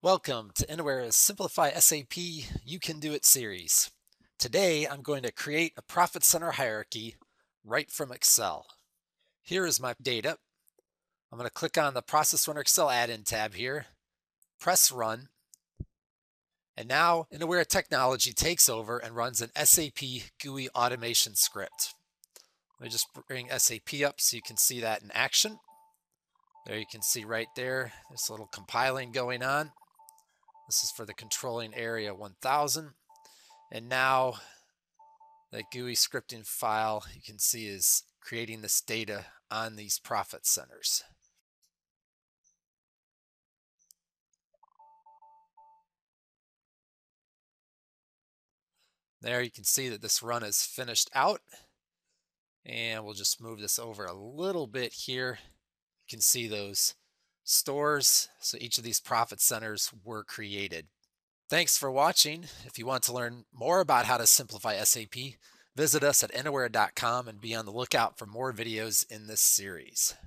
Welcome to Innowera's Simplify SAP You Can Do It series. Today, I'm going to create a profit center hierarchy right from Excel. Here is my data. I'm going to click on the Process Runner Excel add-in tab here, press Run, and now Innowera Technology takes over and runs an SAP GUI automation script. Let me just bring SAP up so you can see that in action. There you can see right there, there's a little compiling going on. This is for the controlling area 1000. And now the GUI scripting file you can see is creating this data on these profit centers. There you can see that this run is finished out. And we'll just move this over a little bit here. You can see those stores. So each of these profit centers were created. Thanks for watching. If you want to learn more about how to simplify SAP, visit us at innowera.com and be on the lookout for more videos in this series.